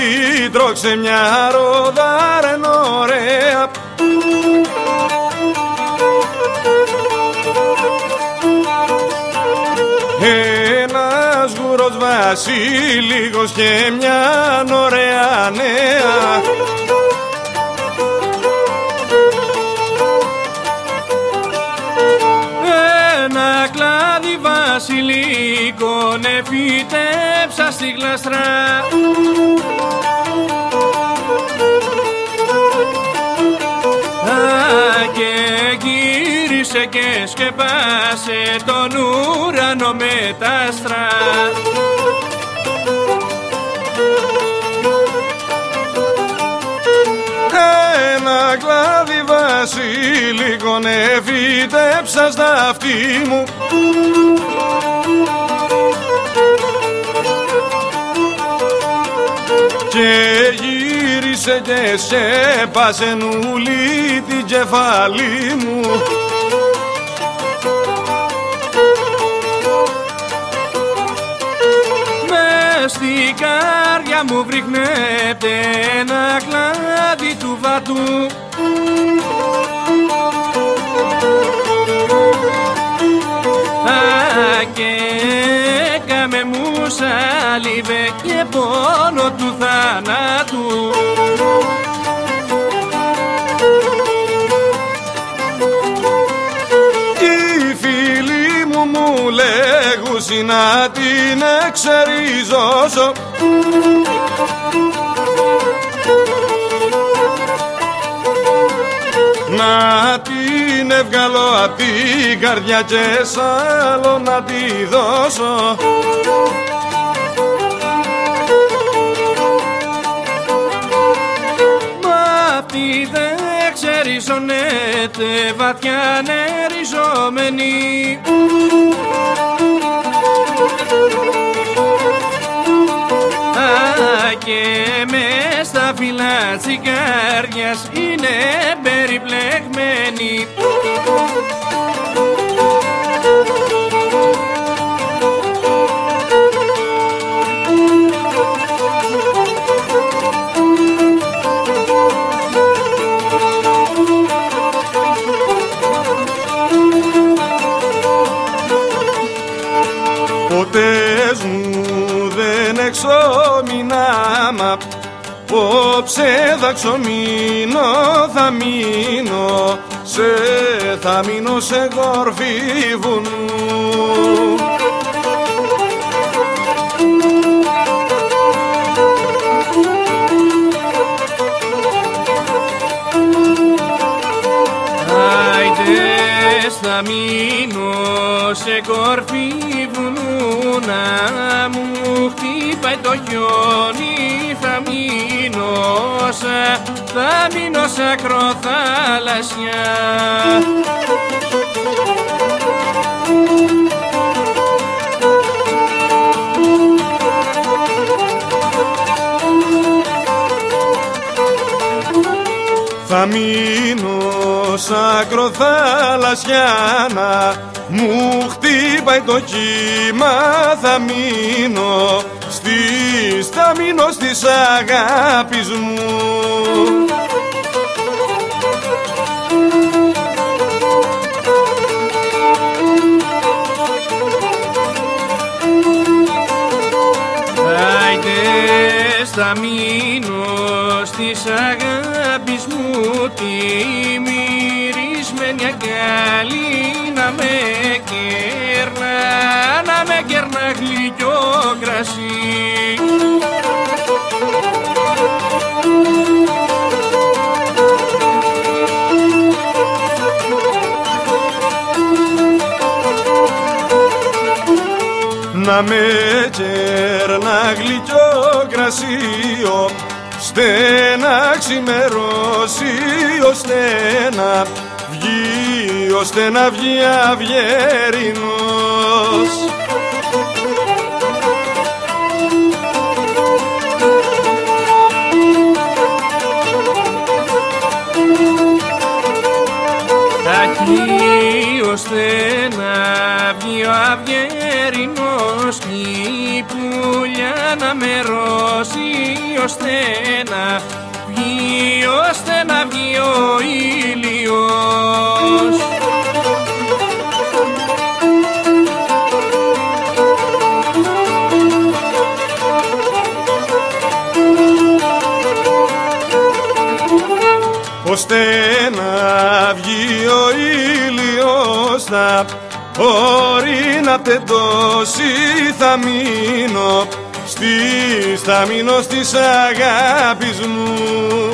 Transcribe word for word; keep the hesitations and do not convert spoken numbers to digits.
σύντρωξε μια ροδάρεν ωραία. Ένας γουρός βασίλικος και μια ωραία νέα. Ένα κλάδι βασιλίκων εφυτέψα στη γλαστρά. Και γύρισε και σκεπάσε τον ουρανό με τα άστρα. Ένα κλάδι βασίλικων εφύτεψα στα αυτή μου. Και γύρισε και σκέπασε νουλή την κεφαλή μου. Μες στην καρδιά μου βριχνέται ένα κλάδι του βατού. Ακέκαμε μου σάλιβε και πόνο του θανάτου. Οι φίλοι μου μου λέγουσι να την εξεριζώσω. Να την ευγαλώ απ' την καρδιά και σ' άλλο να τη δώσω. Μα αυτή δεν ξεριζώνεται βαθιά νεριζόμενη. Και μες στα φύλλα της καρδιάς είναι περιπλεγμένη. Ποτές μου δεν εξομινάμα, απόψε δαξομίνω θα μείνω, σε θα μείνω σε γόρφη βουνού. Άιντε θα μείνω σε γόρφη βουνού, να μου χτύπαει το χιόνι θα μείνω, σα, θα μείνω σ' ακροθάλασσια. Θα μείνω σ' ακροθάλασσιάνα, μου χτύπαει το κύμα θα μείνω, στις θα μείνω στις αγάπης μου. Άιντε θα μείνω στις αγάπης μου, τη μυρισμένη αγκάλι να με κερνά, να με κερνά γλυκιό κρασί. Να με κερνά γλυκιό κρασίο, στένα ξημερώσει ώστε να βγει, ώστε να βγει αυγερινός. Θα βγει, ώστε να βγει ο αυγερινός κήπου δουλειά να με ρώσει ώστε να βγει, ώστε να βγει ο ήλιος. Ώστε να βγει ο ήλιος, να μπορεί να τεντώσει, θα μείνω, στις, θα μείνω στις αγάπης μου.